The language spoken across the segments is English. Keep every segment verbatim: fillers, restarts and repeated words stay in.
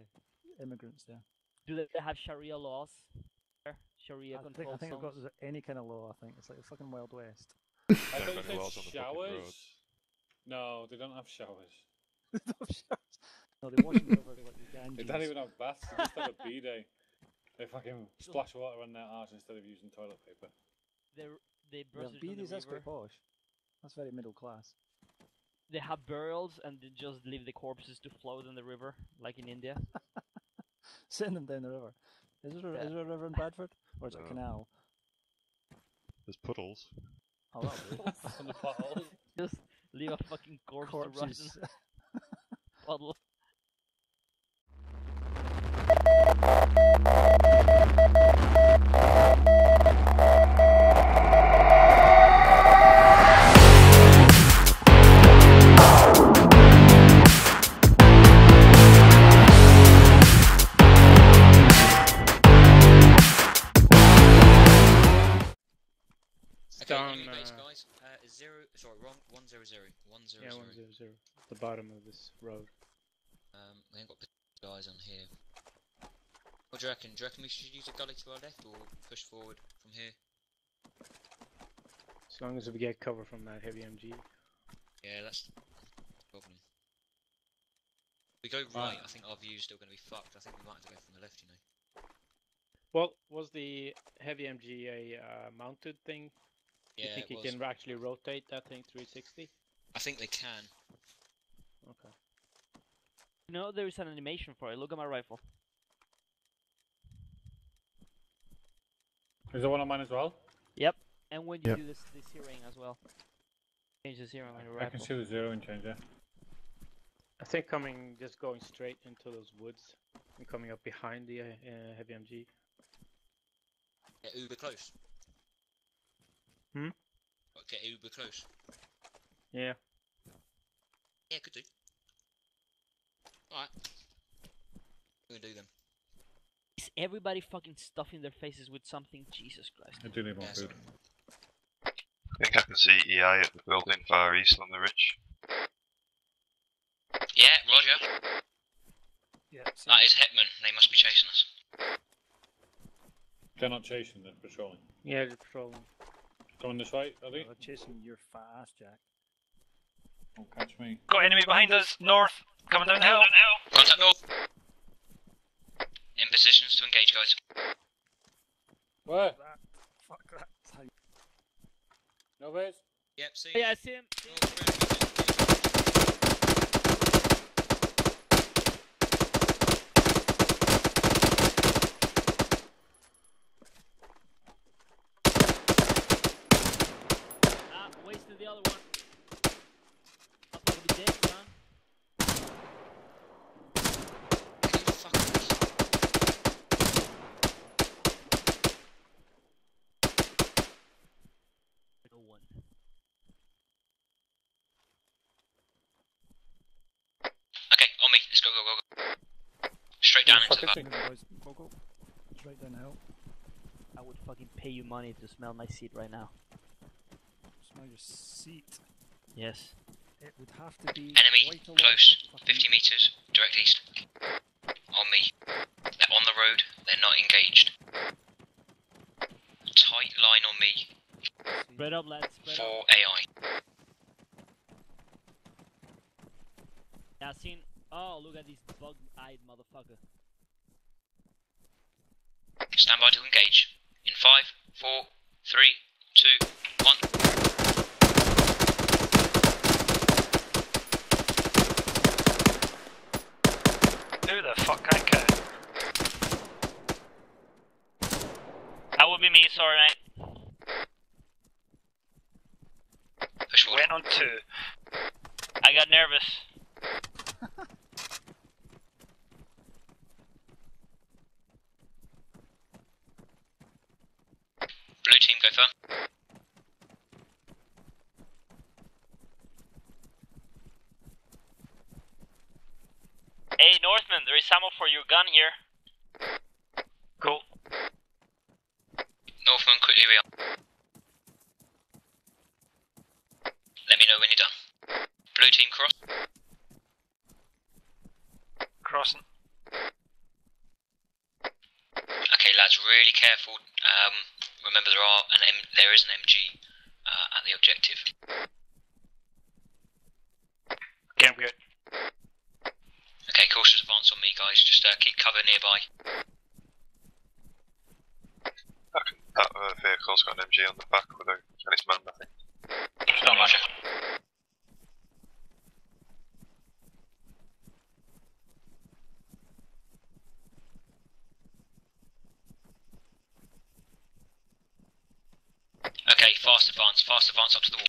Okay. Immigrants there. Do they have Sharia laws? Sharia I control think, I think zones? I've got any kind of law, I think. It's like the fucking Wild West. I thought you said showers? No, they don't have showers. They don't have showers? No, they wash them over like the Ganges. They don't even have baths, they just have a bidet. They fucking splash water on their arse instead of using toilet paper. They're, they brush well, bidets, the that's quite posh. That's very middle class. They have burials and they just leave the corpses to float in the river, like in India. Send them down the river. Is there, yeah. is there a river in Bradford? Or is no. it a canal? There's puddles. Oh, that'll be puddles. Just leave a fucking corpse corpses. to rot in a puddle. Down, uh, base, guys. Uh, zero, sorry, wrong. One zero zero. One zero yeah, zero. One zero zero. At the bottom of this road. Um, we ain't got guys on here. What do you reckon? Do you reckon we should use a gully to our left or push forward from here? As long as we get cover from that heavy M G. Yeah, that's the problem. If we go right, I think our view's still going to be fucked. I think we might have to go from the left, you know. Well, was the heavy M G a uh, mounted thing? You yeah, think you can actually rotate that thing three sixty? I think they can. Okay. No, there is an animation for it. Look at my rifle. Is there one on mine as well? Yep. And when you yep. do this, this hearing as well. Change the hearing on your I rifle. I can see the zero and change that. I think coming, just going straight into those woods and coming up behind the uh, heavy M G. Yeah, uber close. Hmm? Get uber close. Yeah. Yeah, could do. Alright. We're gonna do them. Is everybody fucking stuffing their faces with something? Jesus Christ. I do need more yeah, food. I think I can see E I at the building far east on the ridge. Yeah, roger. Yeah, that is Hetman. They must be chasing us. They're not chasing, they're patrolling. Yeah, they're patrolling. Coming this way, are they? Oh, they're chasing your fat ass, Jack. Don't catch me. Got enemy behind us, north. Coming down the hill. Contact north. In positions to engage, guys. Where? Fuck that. Fuck that. No base? Yep, see. Yeah, I see him. See the other one. I'll probably be dead, man. No one. Okay, on me. Let's go, go, go, go. Straight down into the bar. Straight down the hill. I would fucking pay you money to smell my seat right now. Smell your seat. Yes. It would have to be enemy close, fifty meters, direct east. On me. They're on the road. They're not engaged. Tight line on me. Spread up, lads. Spread for up. A I. Now seen. Oh, look at this bug-eyed motherfucker. Stand by to engage. In five, four, three, two, one. Who the fuck I go? That would be me, sorry mate. Push forward. Went on two. I got nervous. Blue team, go firm. Hey Northman, there is ammo for your gun here. Cool. Northman, quickly we are. Let me know when you're done. Blue team cross. Crossing. that's really careful. Um, remember, there are an M there is an M G uh, at the objective. Okay, we're good. Okay, cautious advance on me, guys. Just uh, keep cover nearby. That uh, vehicle's got an M G on the back, although and it's manned, I think. It's not much. Okay, fast advance, fast advance up to the wall.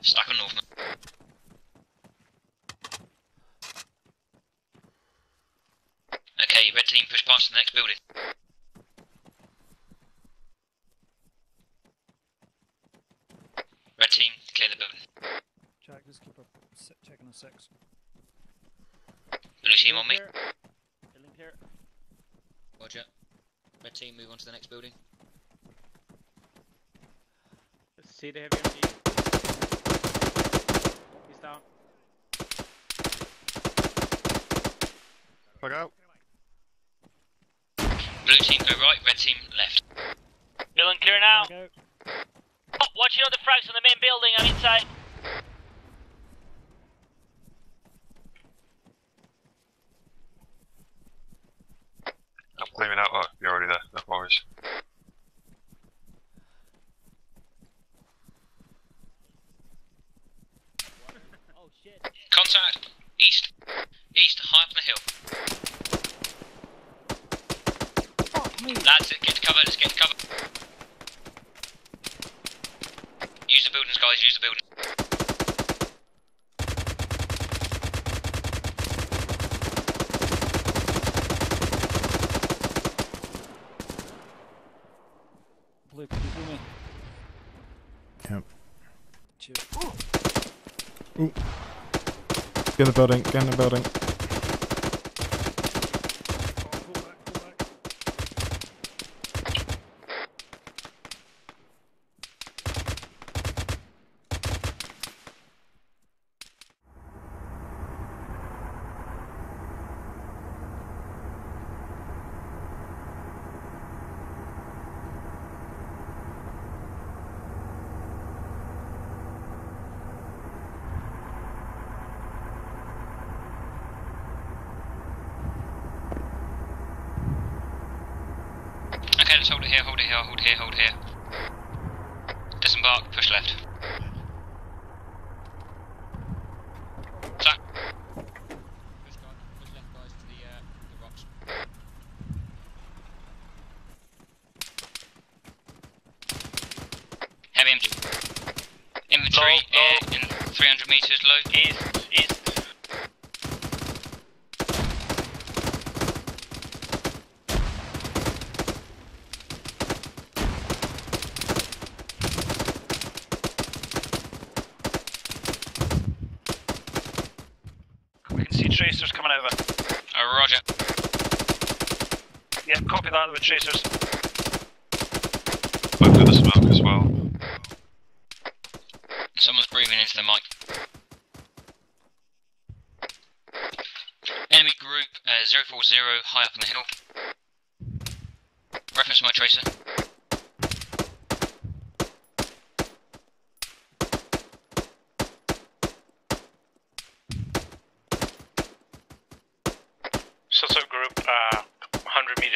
Stack on Northman. Okay, red team push past to the next building. Red team, clear the building. Jack, just keep up checking on six. Blue team on me. Building clear. Roger. Red team, move on to the next building. See the heavy M G. He's down. Fuck out. Blue team go right, red team left. Building clear now. Oh, watch out the frags on the main building, I'm inside. I'm clearing out, oh, you're already there, no worries. Oh shit. Contact, east, east, high up on the hill. Lads, get to cover, let's get to cover. Use the buildings, guys, use the buildings. Blue, can you do me? Yep. Cheers. Ooh. Ooh. Get in the building, get in the building. Hold it here, hold it here, hold it here, hold it here. Disembark, push left. Zach. Push guard, push left guys to the, uh, the rocks. Heavy M G. Inventory low, low. In three hundred meters low. East, east. Tracers coming over. Oh, roger. Yeah, copy that, with tracers. Look for the smoke as well. Someone's breathing into the mic. Enemy group uh, zero four zero, high up on the hill. Reference to my tracer.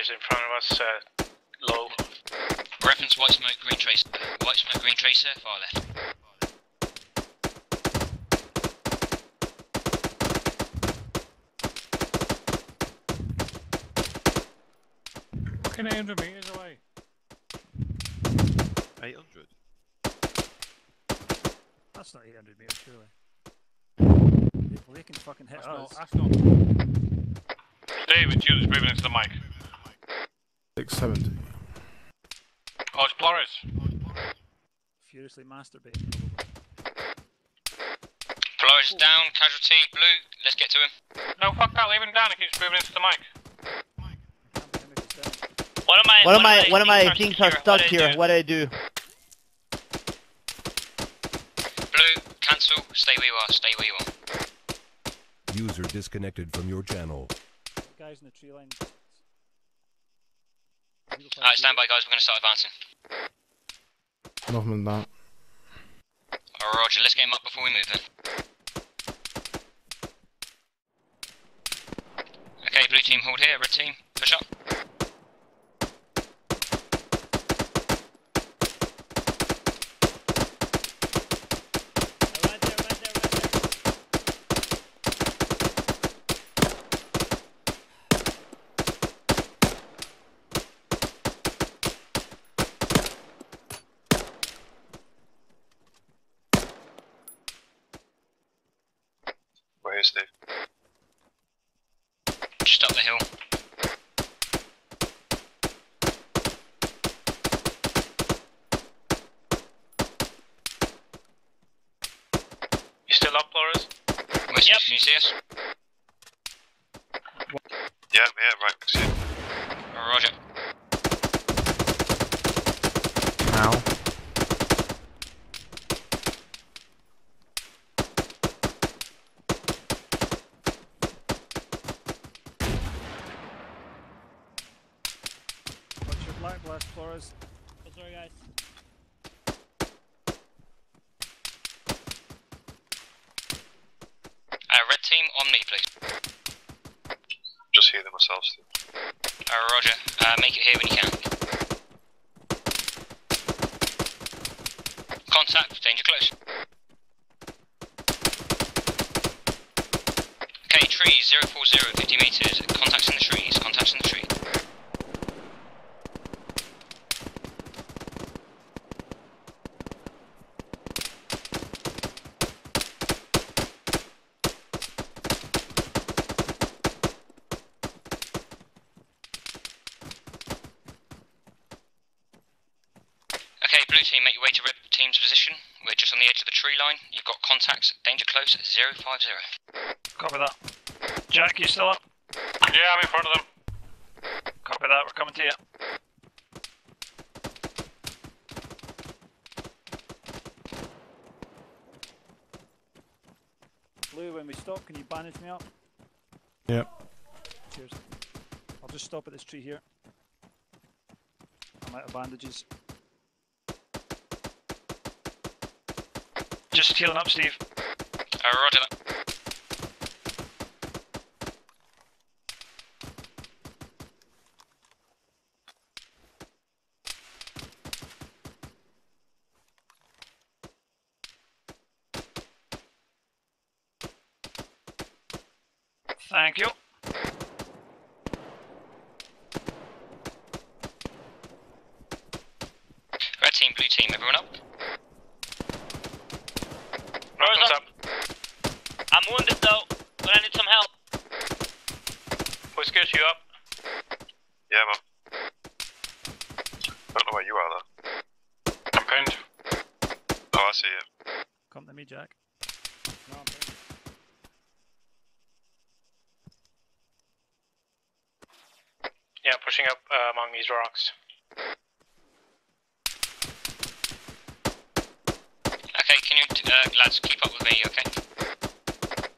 In front of us, uh, low. Reference white smoke, green tracer. White smoke, green tracer, far left. Fucking eight hundred meters away. eight hundred? That's not eight hundred meters, surely. Well, they can fucking hit us. That's not. David Hughes moving into the mic. six seventy. Oh, it's Flores. Furiously masturbating. Flores oh. Down, casualty, blue, let's get to him. No, fuck that, leave him down, he keeps moving into the mic. One of my, one, one of my, one of my things are stuck here, what do I do? Blue, cancel. Stay where you are. Stay where you are. User disconnected from your channel. Guys in the tree line. Alright, stand by, guys. We're going to start advancing. Nothing like that. Alright, Roger. Let's get him up before we move in. Okay, blue team, hold here. Red team, push up. Just up the hill. You still up, Flores? West, yep. Can you see us? What? Yeah, yeah, right, I can see you. Roger. Ow. Last Flores. Oh, sorry, guys. Uh, red team, on me, please. Just hear them myself, Steve. Uh, Roger. Uh, make it here when you can. Contact. Danger close. Okay, trees. zero four zero, fifty meters. Contacts in the trees. Contacts in the trees. Team, make your way to Red Team's position. We're just on the edge of the tree line. You've got contacts, danger close at zero five zero. Copy that. Jack, you still up? Yeah, I'm in front of them. Copy that, we're coming to you. Blue, when we stop, can you bandage me up? Yep. Cheers. I'll just stop at this tree here. I'm out of bandages. Just healing up, Steve. Uh, roger that. Thank you. Red team, blue team, everyone up. What's up? I'm wounded though, but I need some help. Whiskers, you up? Yeah, I'm up. I don't know where you are though. I'm pinned. Oh, I see you. Come to me, Jack. No, I'm pinned. Yeah, pushing up uh, among these rocks. Can you, uh, lads, keep up with me, okay?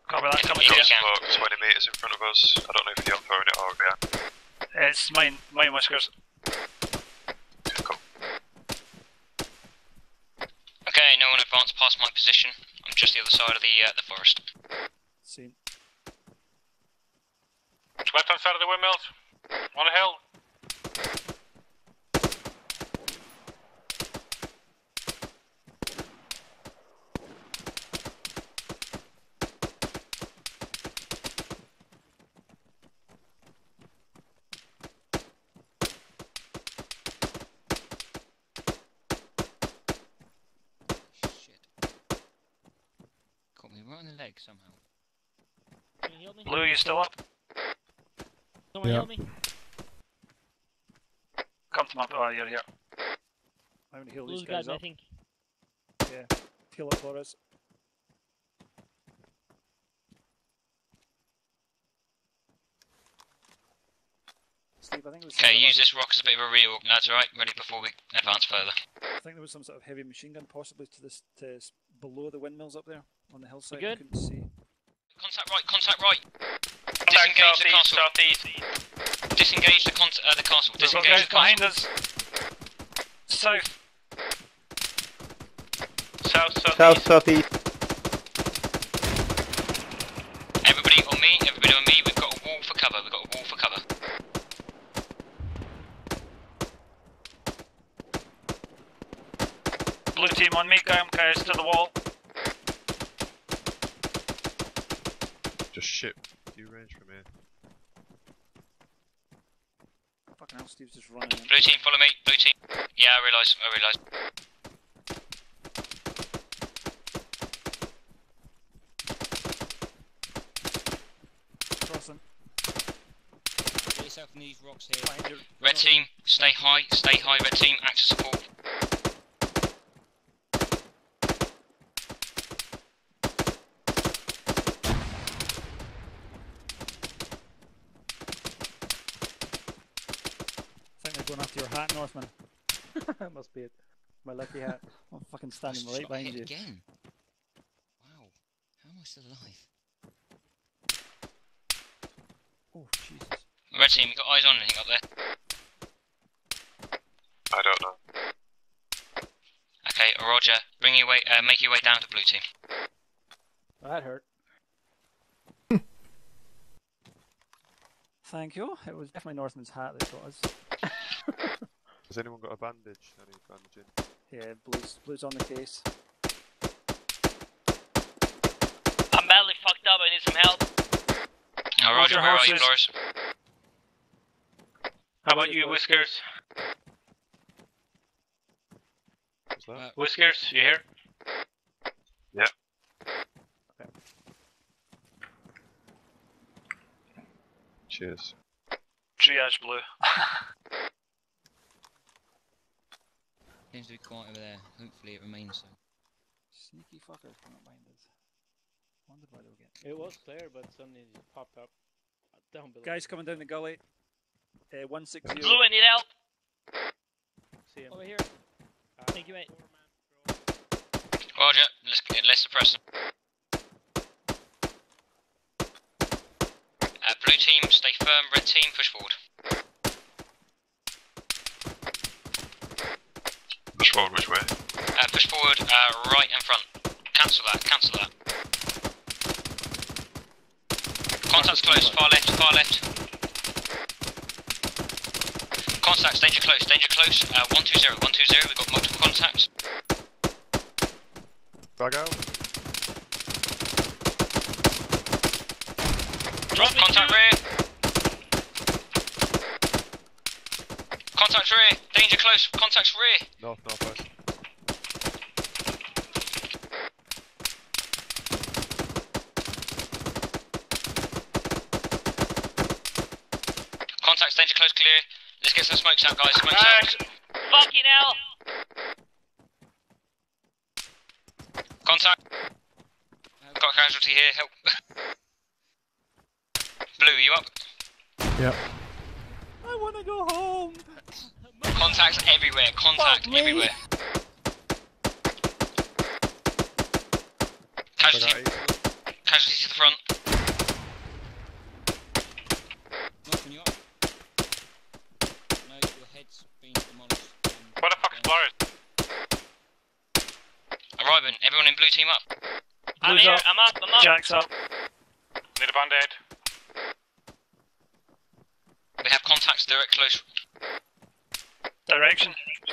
Copy that, coming to you. twenty metres in front of us. I don't know if you're throwing it or yeah. It's mine, mine Whiskers. Yeah, cool. Okay, no one advanced past my position. I'm just the other side of the, uh, the forest. Seen. Weapon fed of the windmills. On a hill. On the leg somehow. Can you heal me? Blue, you still up? Someone yeah. Heal me? Come to my oh, you're here. I'm gonna heal Blue's these guys got, up. I think. Yeah, heal up for us. Steve, I think it was. Okay, use this rock as a bit of a reorg. That's right. Ready before we advance further. I think there was some sort of heavy machine gun, possibly to this to below the windmills up there on the hillside. You good? I couldn't see. Contact right, contact right. Disengage south the east, castle. Disengage the, con uh, the castle. Disengage okay, the behind castle. Behind us. South. South, south, south, south east. Everybody on me, everybody on me. We've got a wall for cover. We've got a wall for cover. Blue team on me, K M K S to the wall. Just shit. Do you range from here? Fucking hell, Steve's just running. Blue in. Team, follow me. Blue team. Yeah, I realise. I realise. These rocks here. Red team, stay high, stay high, red team, act to support. I think they're going after your hat, Northman. That must be it. My lucky hat. I'm fucking standing right behind you. Again. Wow, how am I still alive? Oh, Jesus. Red team, you got eyes on anything up there? I don't know. Okay, Roger. Bring your way, uh, make your way down to blue team. Well, that hurt. Thank you. It was definitely Northman's hat that got us. Has anyone got a bandage? I need bandaging. Yeah, blue's, blue's on the case. I'm badly fucked up. I need some help. Now, Roger, where are you, Flores? How about you, Whiskers? What's that? Uh, Whiskers, you here? Yeah. Okay. Cheers. Triage blue. Seems to be quiet over there. Hopefully it remains so. Sneaky fuckers coming up behind us. Wonder why they'll get. It was clear, but suddenly it just popped up. Down below. Guys coming down the gully. Uh, one sixty. Blue, I need help! See him. Over here. Uh, Thank you, mate. Roger, let's, let's suppress him. Uh, blue team, stay firm. Red team, push forward. Push forward which way? Uh, push forward, uh, right and front. Cancel that, cancel that. Contact's close, far left, far left. Contacts, danger close, danger close, uh, one two zero, one two zero, we've got multiple contacts. Bug out. Drop, contact rear. Contact rear, danger close, contacts rear. North, northwest. Contacts, danger close, clear. Let's get some smokes out, guys. Smokes out. Fucking hell! Contact. Got a casualty here. Help. Blue, are you up? Yep. I want to go home. Contacts everywhere. Contact Fuck everywhere. Casualty. Casualty to the front. What the fuck is Flores? Arriving, everyone in blue team up. I'm Blue's here, up. I'm up, I'm up. Jack's up. Need a band-aid. We have contacts direct close. Direction?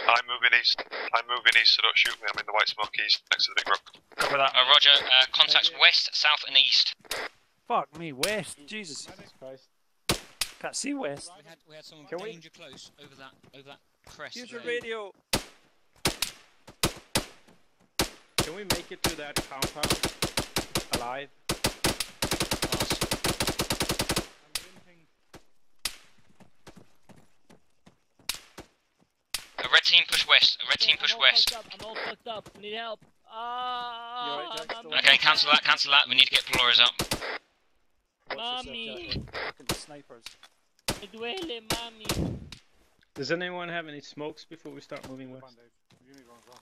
I'm moving east. I'm moving east, so don't shoot me. I'm in the white smoke east, next to the big rock. Cover that. Uh, Roger, uh, contacts yeah, yeah. west, south and east. Fuck me, west. Jesus. Jesus Christ. Can't see west. We had, we had someone Can danger we? close over that, over that. Press Use your radio. Can we make it to that compound alive? A red team push west. A red team push I'm west. All I'm all fucked up. I need help. Ah! Uh, right, okay, right. cancel that. Cancel that. We need to get Polaris up. Mommy. Fucking snipers. Duele, mommy. Does anyone have any smokes before we start moving west?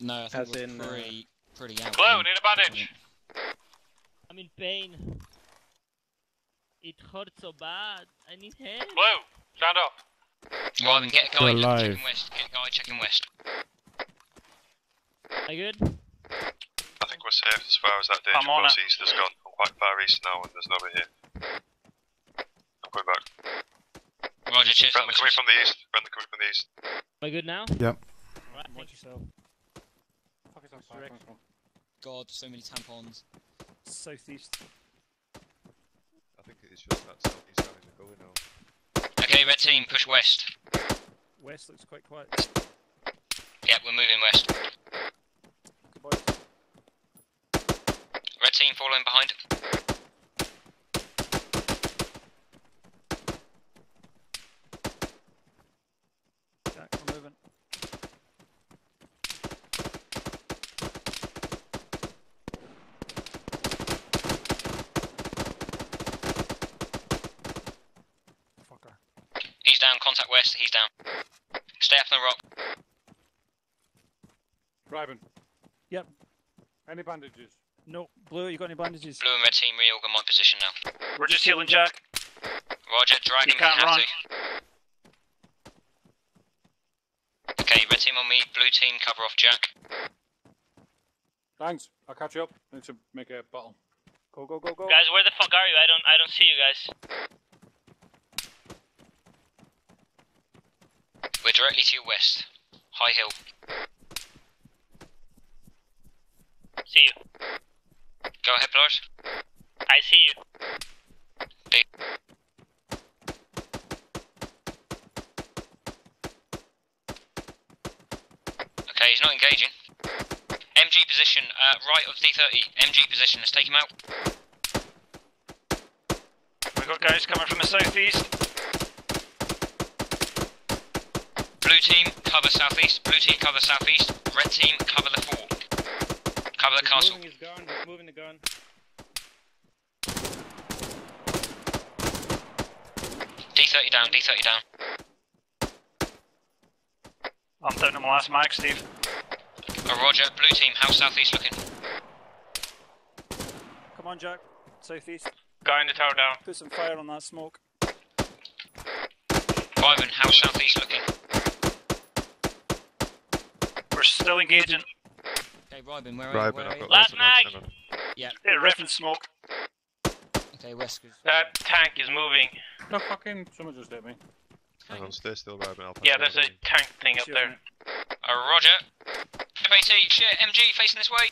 No, I think As we're in, pretty pretty out. Hello, need a bandage. I'm in pain. It hurts so bad. I need help. Hello, stand up. Go on, get a guy checking west. Get a guy checking west. Are you good? I think we're safe as far as that danger goes. East has gone quite far east now, and there's nobody here. I'm going back. Roger, cheers. Brandon coming from the east. Brandon coming from the east. Am I good now? Yep. Alright, watch yourself. Fuck is on fire. God, so many tampons. Southeast. I think it's just that southeast damage we're going now. Okay, red team, push west. West looks quite quiet. Yep, we're moving west. Good boys. Red team following behind. Contact west, he's down. Stay up on the rock. Ryben. Yep. Any bandages? No. Blue, you got any bandages? Blue and red team reorgan my position now. We're, We're just healing Jack. Roger, drag him if you have run. to. Okay, red team on me, blue team cover off Jack. Thanks, I'll catch you up. I need to make a battle. Go, go, go, go. Guys, where the fuck are you? I don't, I don't see you guys. We're directly to your west. High hill. See you. Go ahead, Lars. I see you. Big. Okay, he's not engaging. M G position, uh, right of D thirty. M G position, let's take him out. We've got guys coming from the southeast. Blue team, cover southeast. Blue team, cover southeast. Red team, cover the fort. Cover the he's castle. Moving his gun. He's moving the gun. D thirty down, D thirty down. I'm down to my last mic, Steve. Oh, roger. Blue team, house southeast looking. Come on, Jack. Southeast. Guy in the tower down. Put some fire on that smoke. Ryben, house southeast looking. We're still engaging. Okay, Ryben, where are Ryben, you? Last mag! Yeah. Yeah, ref and smoke. Okay, Wesker's. That tank is moving. No fucking. Someone just hit me. Hang on, stay still, Ryben. I'll yeah, there's a in. tank thing up sure. there. Uh, roger. F A C, shit, M G facing this way.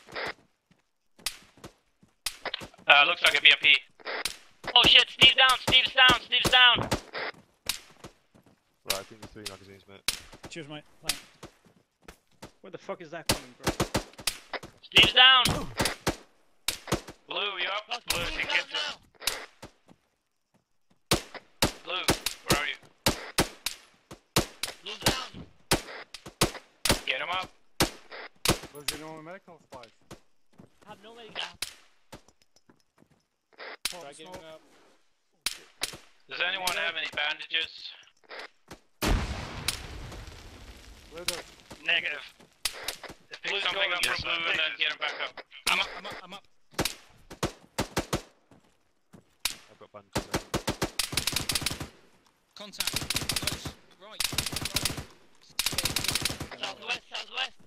Uh, looks like a B M P. Oh shit, Steve's down, Steve's down, Steve's down. Right, I think the three magazines, mate. Cheers, mate. Thanks. Where the fuck is that coming from? Steve's down! Ooh. Blue, you up? Fuck Blue, you get down! Blue, where are you? Blue's down! Get him up! Where's your normal medical supplies? I have no medical. Try getting him up. Does anyone have any bandages? Blue, negative. Pick Blue's something up from Blue and then get him back up. I'm up, I'm up, I'm up. I've got bandages there. Contact. Close. Right. Southwest, southwest.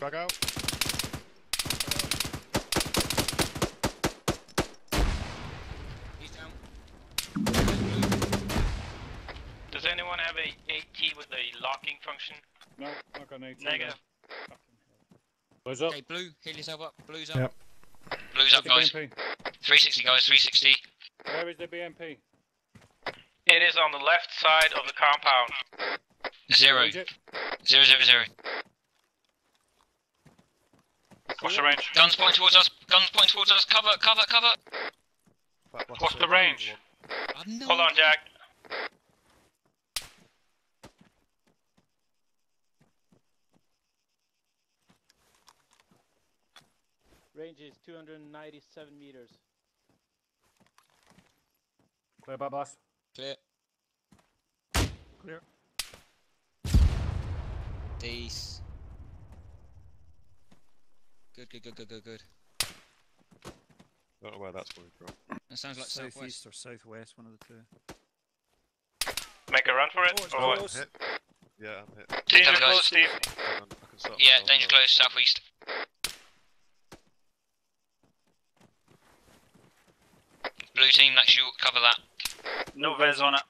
Back out. He's down. Does anyone have a AT with a locking function? No, not got an AT. Negative. No. Blue's up. Okay, Blue, heal yourself up. Blue's up. Yep. Blue's up, guys. B M P. three sixty, guys, three sixty. Where is the B M P? It is on the left side of the compound. Zero. Zero, zero, zero. What's the range? Guns point towards us. Guns point towards us. Cover, cover, cover. What's the range? Hold on, Jack. Range is two hundred ninety-seven meters. Clear, Babas. Clear. Clear. Peace. Good, good, good, good, good, good. I don't know where that's coming from. That sounds like southwest. Southeast or southwest, one of the two. Make a run for it. Oh, oh, hit. Yeah, I'm hit. Danger close, close, Steve. On, yeah, danger close, southeast. Blue team, that's you, cover that. No Vez on it.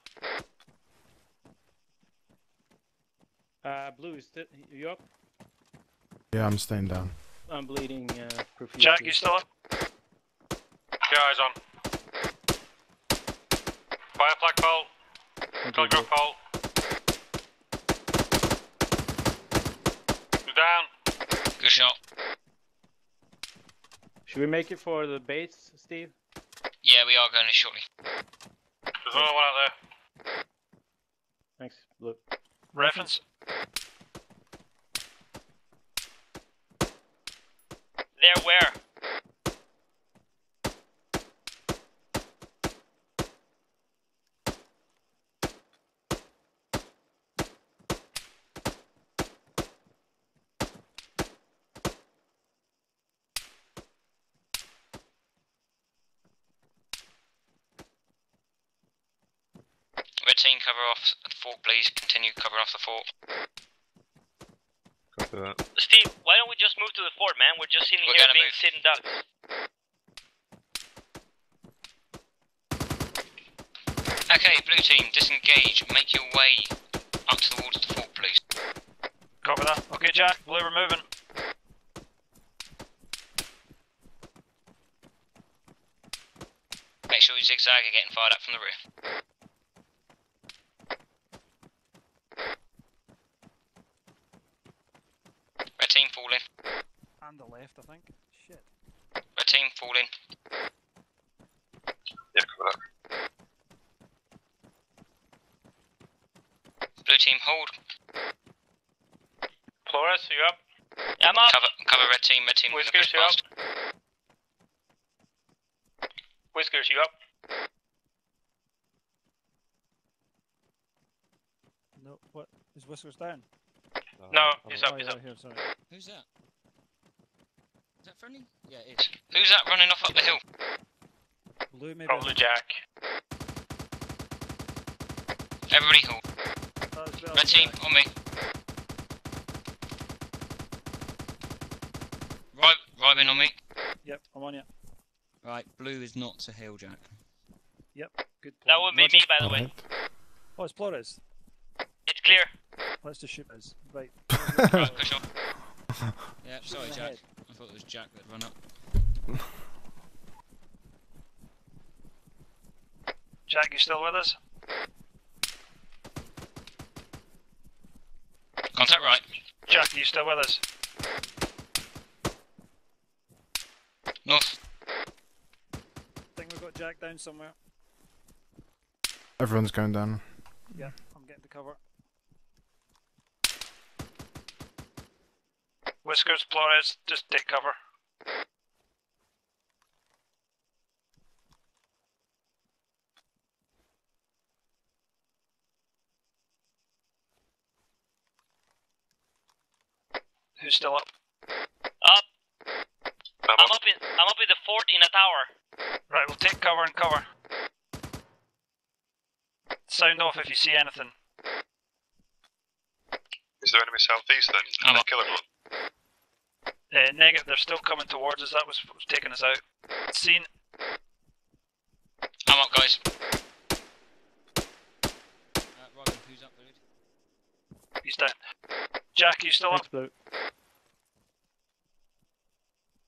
Uh, Blue, is that, are you up? Yeah, I'm staying down. I'm bleeding uh, profusely. Jack, you still up? Eyes on. Fire flag pole. Telegraph pole. You're down. Good shot. Should we make it for the base, Steve? Yeah, we are going to shortly. There's another one out there. Thanks, Blue. Reference. There, where? Team, cover off the fort, please. Continue covering off the fort. Copy that. Steve, why don't we just move to the fort, man? We're just sitting We're here being sitting ducks. Okay, blue team, disengage. Make your way up towards the fort, please. Copy that. Okay, Jack, blue, we're moving. Make sure you zigzag and getting fired up from the rear. Team falling. And the left, I think. Shit. Red team falling. Yeah, cover that. Blue team hold. Flores, are you up? Yeah, I'm up. Cover, cover red team, red team. Whiskers, you up? Whiskers, you up? No, what? Is Whiskers down? No, no, he's up, he's oh, yeah, up. Here, sorry. Who's that? Is that friendly? Yeah, it is. Who's that running off up the hill? Blue, maybe. Probably Jack. Everybody cool. Red right team, on me. Right, right in on me. Yep, I'm on you. Right, blue is not to hill, Jack. Yep, good point. That would be Roger. Me, by the way. Oh, it's Plotters. It's clear. Let's just shoot those. Right. Right, push off. Yeah, sorry Jack. Head. I thought it was Jack that run up. Jack, you still with us? Contact right. Jack, you still with us? North. I think we've got Jack down somewhere. Everyone's going down. Yeah, I'm getting to cover. Whiskers, Flores, just take cover. Who's still up? Up! I'm up, up in, I'm up in the fort in a tower. Right, we'll take cover and cover. Sound off if you see anything. Is there enemy southeast then? Can I kill everyone? Uh, negative, they're still coming towards us, that was taking us out. Seen. I'm up, guys. Uh, Robin, who's up, dude? He's down. Jack, you still up? Blue.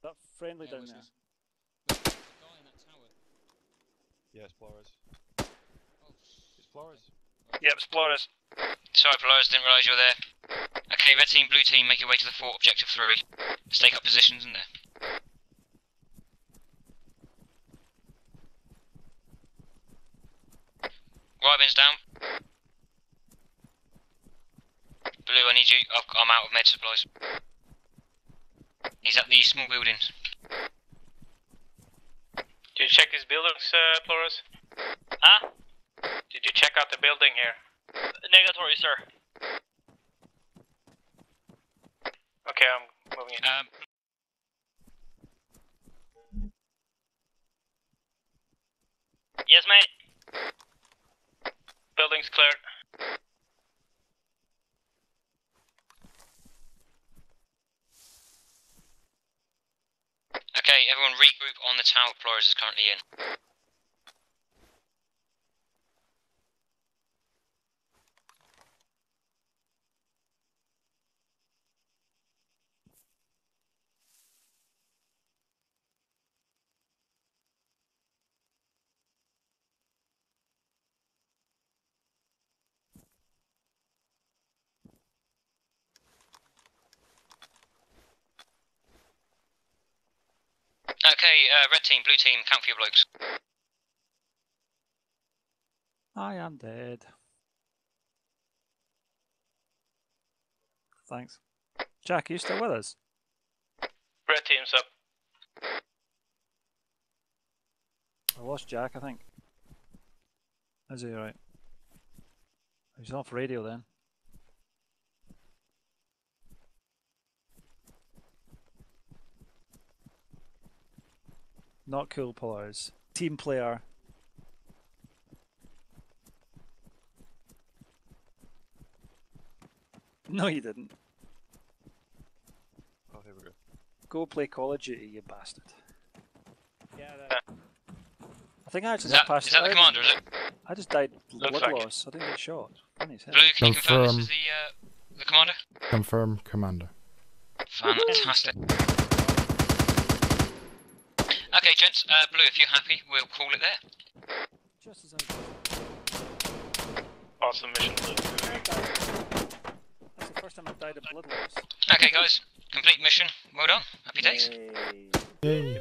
That friendly yeah, down there. There's a guy in that tower. Yeah, it's Flores. Oh, it's Flores. Yep, yeah, it's Flores. Sorry, Flores, didn't realise you were there. Okay, red team, blue team, make your way to the fort, objective three. Let's take up positions in there. Rybin's down. Blue, I need you. I'm out of med supplies. He's at the small buildings. Did you check his buildings, uh, Flores? Huh? Did you check out the building here? Negatory, sir. Okay, I'm moving in. Um. Yes, mate. Building's clear. Okay, everyone regroup on the tower Flores is currently in. Okay, uh, red team, blue team, count for your blokes. I am dead. Thanks. Jack, are you still with us? Red team's up. I lost Jack, I think. Is he alright? He's off radio then. Not cool, Polaris. Team player. No, you didn't. Oh, here we go. Go play Call of Duty, you bastard. Yeah, that. I think I actually just passed. Is that the commander, is it? I just died blood loss. I didn't get shot. Funny as hell. Blue, can you confirm this is the, uh, the commander? Confirm, commander. Fantastic. Okay, gents, uh, Blue, if you're happy, we'll call it there. Just as I awesome mission, Blue. That's the first time I've died of blood loss. Okay, guys, complete mission. Well done. Happy days. Yay. Yay.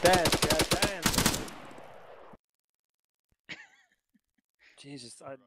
Dead. Dead. Jesus, I...